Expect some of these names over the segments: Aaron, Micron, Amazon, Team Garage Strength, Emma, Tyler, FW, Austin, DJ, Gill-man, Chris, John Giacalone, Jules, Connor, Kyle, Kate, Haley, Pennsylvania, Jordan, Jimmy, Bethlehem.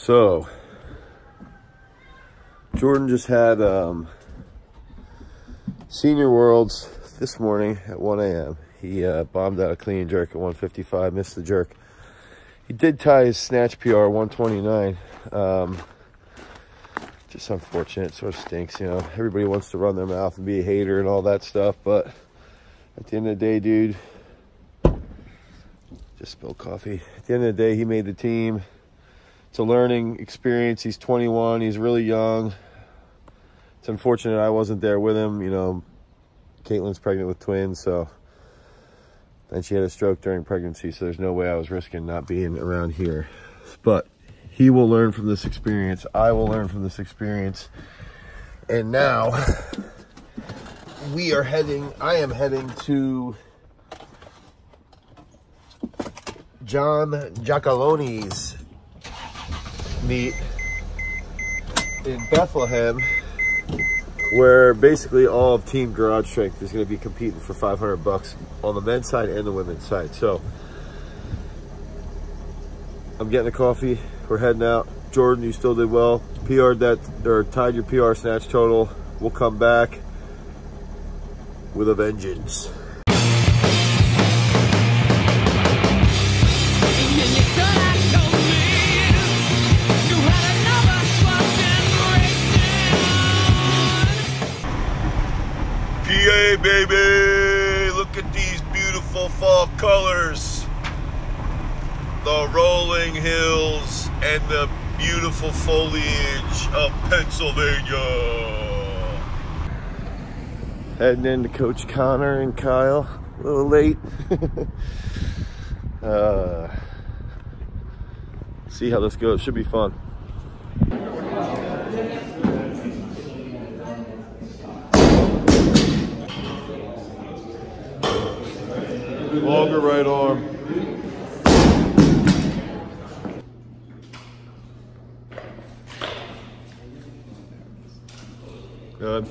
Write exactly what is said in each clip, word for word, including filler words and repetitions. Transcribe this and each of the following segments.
So, Jordan just had um, Senior Worlds this morning at one A M He uh, bombed out a clean and jerk at one fifty-five, missed the jerk. He did tie his snatch P R, one twenty-nine. Um, just unfortunate, sort of stinks, you know. Everybody wants to run their mouth and be a hater and all that stuff, but at the end of the day, dude, just spilled coffee. At the end of the day, he made the team. It's a learning experience. He's twenty-one. He's really young. It's unfortunate I wasn't there with him. You know, Caitlin's pregnant with twins, so... And she had a stroke during pregnancy, so there's no way I was risking not being around here. But he will learn from this experience. I will learn from this experience. And now we are heading, I am heading to John Giacalone's meet in Bethlehem, where basically all of Team Garage Strength is going to be competing for five hundred bucks on the men's side and the women's side. So I'm getting a coffee. We're heading out. Jordan, you still did well. P R'd that, or tied your P R snatch total. We'll come back with a vengeance. Hey baby, look at these beautiful fall colors, the rolling hills and the beautiful foliage of Pennsylvania. Heading into Coach Connor and Kyle, a little late. uh, see how this goes, should be fun. Longer right arm. Good.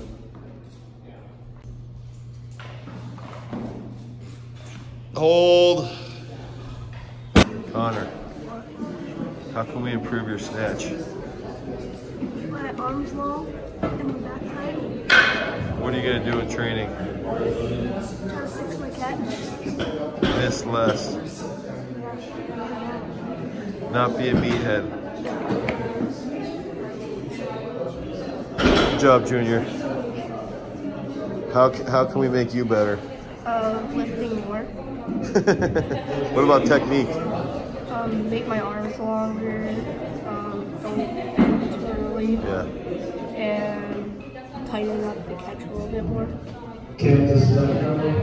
Hold. Connor, how can we improve your snatch? My arm's long and my backside. What are you going to do in training? Try to fix my cat. Miss less. Not be a meathead. Good job, Junior. How, how can we make you better? Uh, lifting more. What about technique? Um, make my arms longer. Um, don't bend too early. Yeah. And tighten up the catch a little bit more.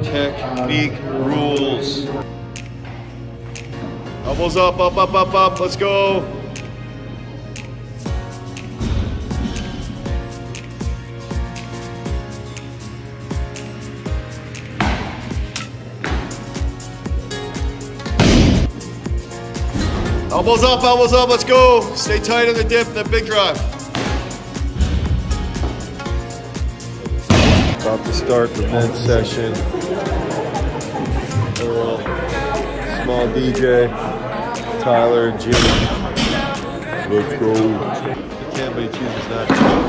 Technique rules. Elbows up, up, up, up, up. Let's go. Elbows up, elbows up. Let's go. Stay tight in the dip, that big drive. About to start the men's session. Little small D J, Tyler, Jimmy. Let's go. He can't, but he chooses not to.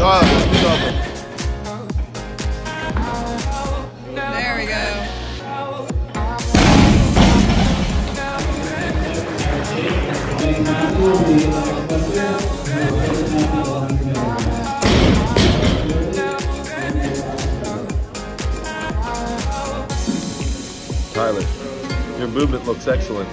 Ah, stop it. Tyler, your movement looks excellent.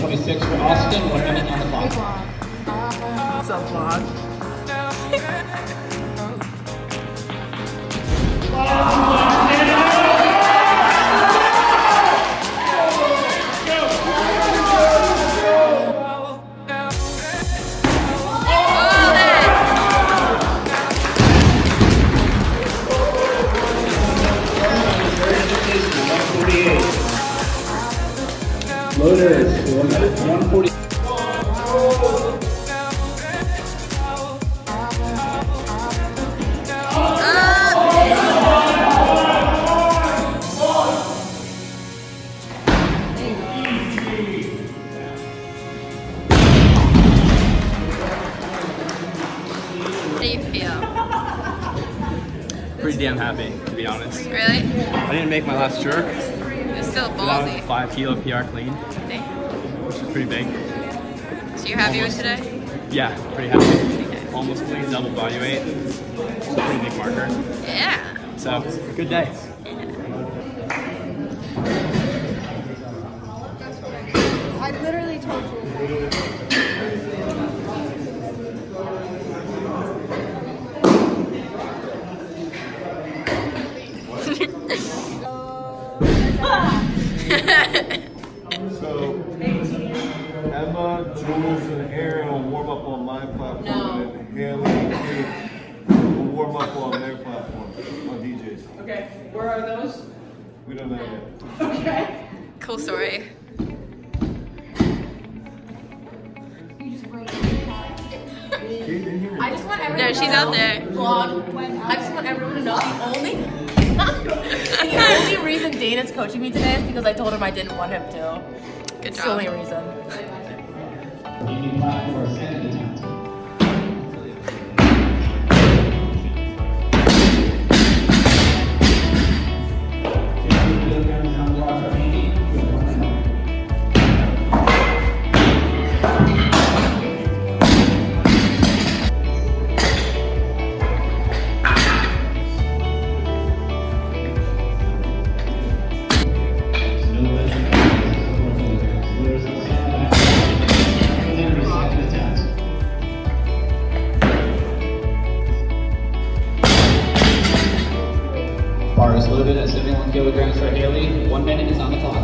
twenty-six for Austin, one minute on the clock. What's up, vlog? one forty. Damn happy, to be honest. Really? I didn't make my last jerk. It was still ballsy. That was a five kilo P R clean. Dang. Which is pretty big. So you're happy Almost. with today? Yeah, pretty happy. Okay. Almost clean, double body weight. It's a pretty big marker. Yeah. So, good day. Yeah. I literally told you. So, Emma, Jules, and Aaron will warm up on my platform, no. and Haley and Kate will warm up on their platform, on D J's. Okay, where are those? We don't know yet. Okay. Cool story. You just bring Kate in here. I just want everyone. No, she's to out there. Vlog. I just want everyone to know the only. The only reason Dana's coaching me today is because I told him I didn't want him to. Good job. It's the only reason. Kilograms for Haley. One minute is on the clock.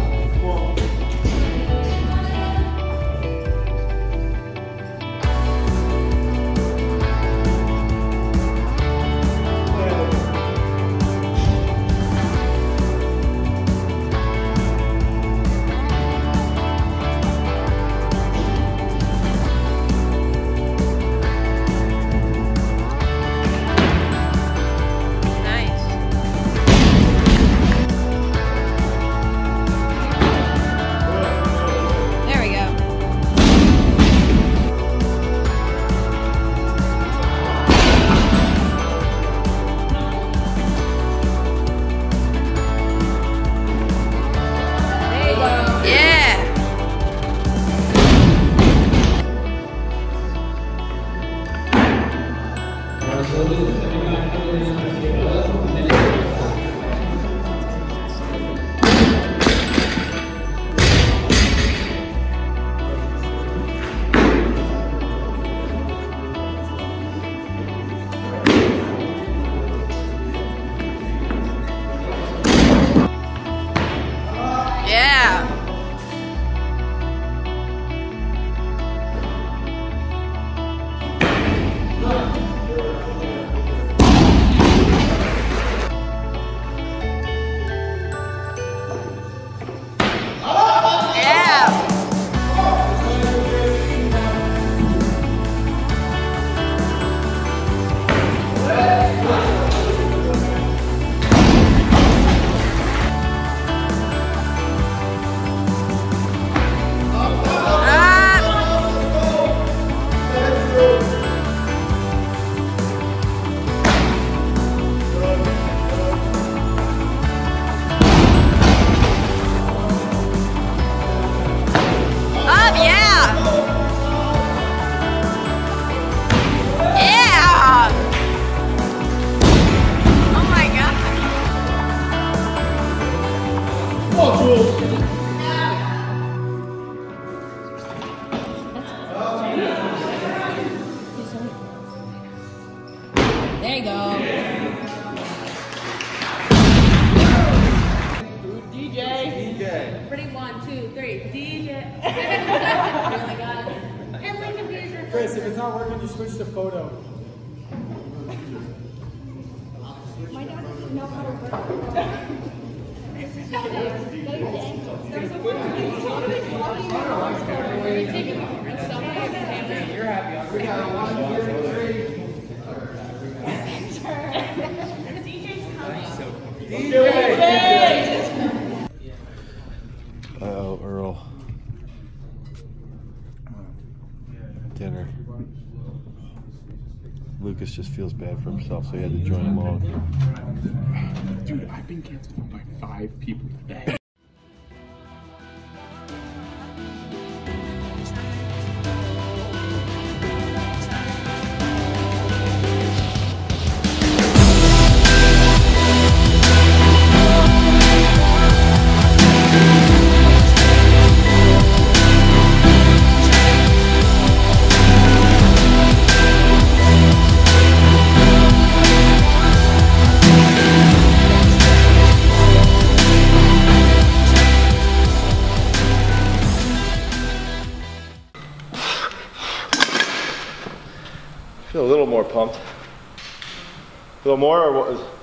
Chris, if it's not working, you switch to photo. My dad doesn't know how to work. You're happy. We got one, two, three. The D J's coming. D J! Oh, Earl. Dinner. Lucas just feels bad for himself, so he had to join along. Dude, I've been canceled by five people today. Feel a little more pumped. A little more, or what?